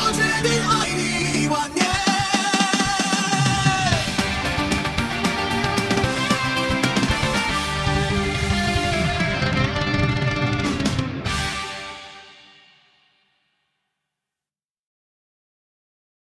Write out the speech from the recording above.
我决定爱你1万年。